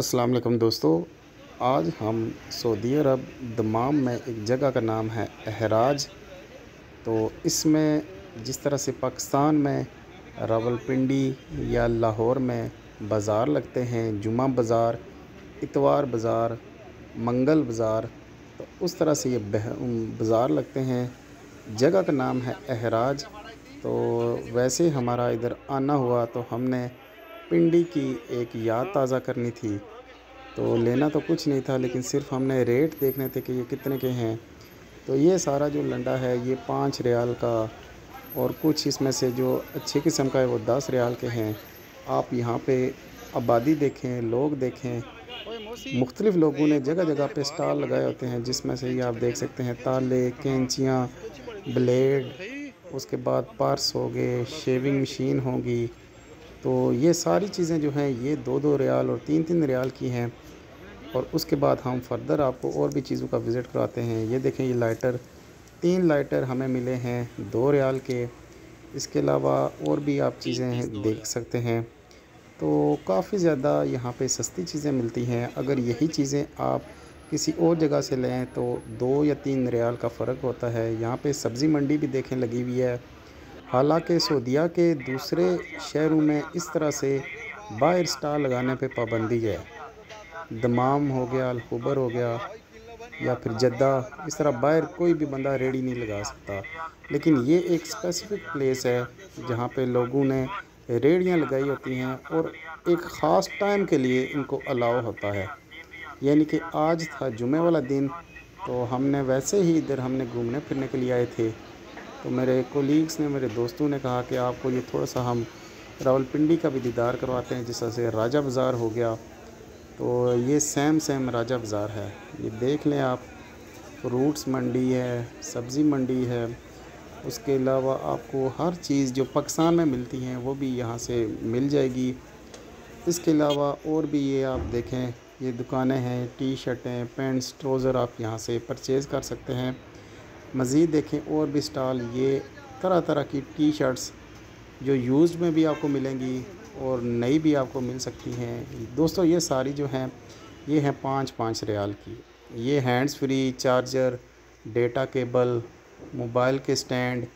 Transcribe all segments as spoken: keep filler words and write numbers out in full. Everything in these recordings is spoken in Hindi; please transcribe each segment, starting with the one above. अस्सलाम वालेकुम दोस्तों, आज हम सऊदी अरब दमाम में एक जगह का नाम है एहराज। तो इसमें जिस तरह से पाकिस्तान में रावलपिंडी या लाहौर में बाज़ार लगते हैं, जुमा बाज़ार, इतवार बाज़ार, मंगल बाज़ार, तो उस तरह से ये बाज़ार लगते हैं। जगह का नाम है एहराज। तो वैसे हमारा इधर आना हुआ तो हमने पिंडी की एक याद ताज़ा करनी थी, तो लेना तो कुछ नहीं था लेकिन सिर्फ हमने रेट देखने थे कि ये कितने के हैं। तो ये सारा जो लंडा है ये पाँच रियाल का, और कुछ इसमें से जो अच्छे किस्म का है वो दस रियाल के हैं। आप यहाँ पे आबादी देखें, लोग देखें, मुख्तलिफ़ लोगों ने जगह जगह पे स्टाल लगाए होते हैं, जिसमें से ये आप देख सकते हैं ताले, कैंचियाँ, ब्लेड, उसके बाद पर्स हो गए, शेविंग मशीन होगी। तो ये सारी चीज़ें जो हैं ये दो दो रियाल और तीन तीन रियाल की हैं। और उसके बाद हम फर्दर आपको और भी चीज़ों का विज़िट कराते हैं। ये देखें, ये लाइटर, तीन लाइटर हमें मिले हैं दो रियाल के। इसके अलावा और भी आप चीज़ें देख सकते हैं। तो काफ़ी ज़्यादा यहाँ पे सस्ती चीज़ें मिलती हैं। अगर यही चीज़ें आप किसी और जगह से लें तो दो या तीन रियाल का फ़र्क होता है। यहाँ पे सब्ज़ी मंडी भी देखें लगी हुई है। हालांकि सऊदीया के दूसरे शहरों में इस तरह से बाहर स्टाल लगाने पे पाबंदी है। दमाम हो गया, अल खुबर हो गया, या फिर जद्दा, इस तरह बाहर कोई भी बंदा रेडी नहीं लगा सकता। लेकिन ये एक स्पेसिफिक प्लेस है जहाँ पे लोगों ने रेडियाँ लगाई होती हैं और एक ख़ास टाइम के लिए इनको अलाउ होता है। यानी कि आज था जुमे वाला दिन, तो हमने वैसे ही इधर हमने घूमने फिरने के लिए आए थे। तो मेरे कोलीग्स ने, मेरे दोस्तों ने कहा कि आपको ये थोड़ा सा हम रावलपिंडी का भी दीदार करवाते हैं, जिस तरह से राजा बाजार हो गया। तो ये सेम सेम राजा बाजार है, ये देख लें आप। फ्रूट्स मंडी है, सब्ज़ी मंडी है, उसके अलावा आपको हर चीज़ जो पाकिस्तान में मिलती हैं वो भी यहाँ से मिल जाएगी। इसके अलावा और भी ये आप देखें, ये दुकानें हैं, टी शर्टें, पैंट्स, ट्रोज़र आप यहाँ से परचेज़ कर सकते हैं। मज़ीद देखें और भी स्टाल, ये तरह तरह की टी शर्ट्स जो यूज़ में भी आपको मिलेंगी और नई भी आपको मिल सकती हैं। दोस्तों ये सारी जो हैं ये हैं पाँच पाँच रियाल की। ये hands free charger, data cable, mobile के स्टैंड,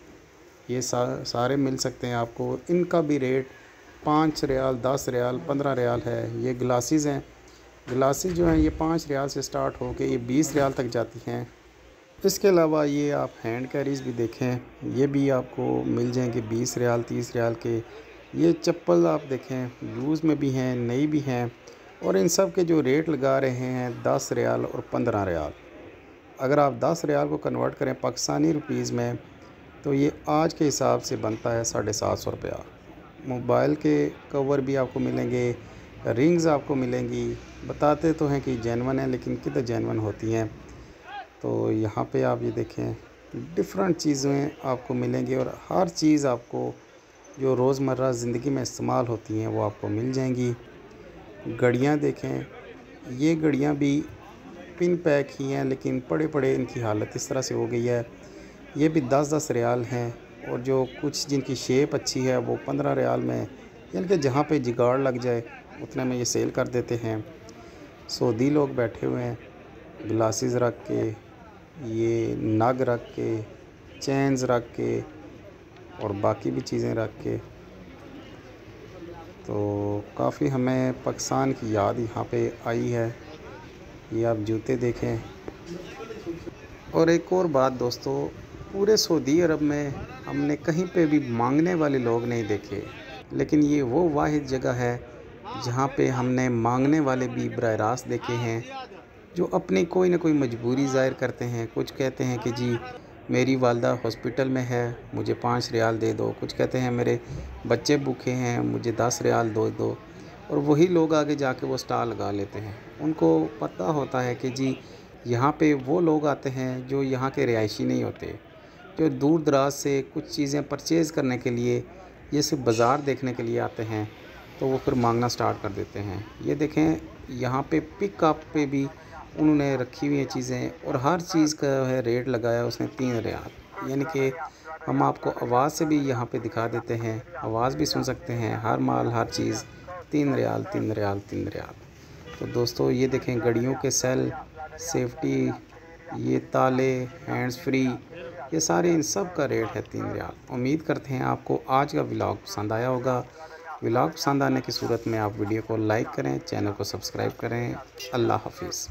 ये सा, सारे मिल सकते हैं आपको। इनका भी रेट पाँच रियाल, दस रियाल, पंद्रह रियाल है। ये ग्लासेस हैं, ग्लासेस जो हैं ये पाँच रियाल से स्टार्ट होकर ये बीस रियाल तक जाती हैं। इसके अलावा ये आप हैंड कैरीज भी देखें, ये भी आपको मिल जाएंगे बीस रियाल, तीस रियाल के। ये चप्पल आप देखें, यूज़ में भी हैं, नई भी हैं, और इन सब के जो रेट लगा रहे हैं दस रियाल और पंद्रह रियाल। अगर आप दस रियाल को कन्वर्ट करें पाकिस्तानी रुपीस में तो ये आज के हिसाब से बनता है साढ़े सात सौ रुपया। मोबाइल के कवर भी आपको मिलेंगे, रिंग्स आपको मिलेंगी। बताते तो हैं कि जेनवन है लेकिन कितना जेनवन होती हैं। तो यहाँ पे आप ये देखें, डिफरेंट चीज़ें आपको मिलेंगी और हर चीज़ आपको जो रोज़मर्रा ज़िंदगी में इस्तेमाल होती हैं वो आपको मिल जाएंगी। घड़ियाँ देखें, ये घड़ियाँ भी पिन पैक ही हैं लेकिन बड़े बड़े इनकी हालत इस तरह से हो गई है। ये भी दस दस रियाल हैं, और जो कुछ जिनकी शेप अच्छी है वो पंद्रह रियाल में, यानी कि जहाँ पे जुगाड़ लग जाए उतने में ये सेल कर देते हैं। सऊदी लोग बैठे हुए हैं, ग्लासेस रख के, ये नग रख के, चेन्स रख के, और बाकी भी चीज़ें रख के। तो काफ़ी हमें पाकिस्तान की याद यहाँ पे आई है। ये आप जूते देखें। और एक और बात दोस्तों, पूरे सऊदी अरब में हमने कहीं पे भी मांगने वाले लोग नहीं देखे, लेकिन ये वो वाहिद जगह है जहाँ पे हमने मांगने वाले भी बराह रास्त देखे हैं, जो अपनी कोई ना कोई मजबूरी ज़ाहिर करते हैं। कुछ कहते हैं कि जी मेरी वालदा हॉस्पिटल में है, मुझे पाँच रियाल दे दो। कुछ कहते हैं मेरे बच्चे भूखे हैं, मुझे दस रियाल दो दो और वही लोग आगे जाके वो स्टाल लगा लेते हैं। उनको पता होता है कि जी यहाँ पे वो लोग आते हैं जो यहाँ के रिहायशी नहीं होते, जो दूर दराज से कुछ चीज़ें परचेज़ करने के लिए, ये सिर्फ बाज़ार देखने के लिए आते हैं, तो वो फिर मांगना स्टार्ट कर देते हैं। ये देखें, यहाँ पे पिकअप पे भी उन्होंने रखी हुई हैं चीज़ें, और हर चीज़ का है रेट लगाया उसने तीन रियाल। यानी कि हम आपको आवाज़ से भी यहाँ पे दिखा देते हैं, आवाज़ भी सुन सकते हैं। हर माल, हर चीज़ तीन रियाल, तीन रियाल, तीन रियाल। तो दोस्तों ये देखें गाड़ियों के सेल, सेफ्टी, ये ताले, हैंड्स फ्री, ये सारे इन सब का रेट है तीन रियाल। उम्मीद करते हैं आपको आज का व्लॉग पसंद आया होगा। व्लॉग पसंद आने की सूरत में आप वीडियो को लाइक करें, चैनल को सब्सक्राइब करें। अल्लाह हाफिज़।